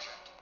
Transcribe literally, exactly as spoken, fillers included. children.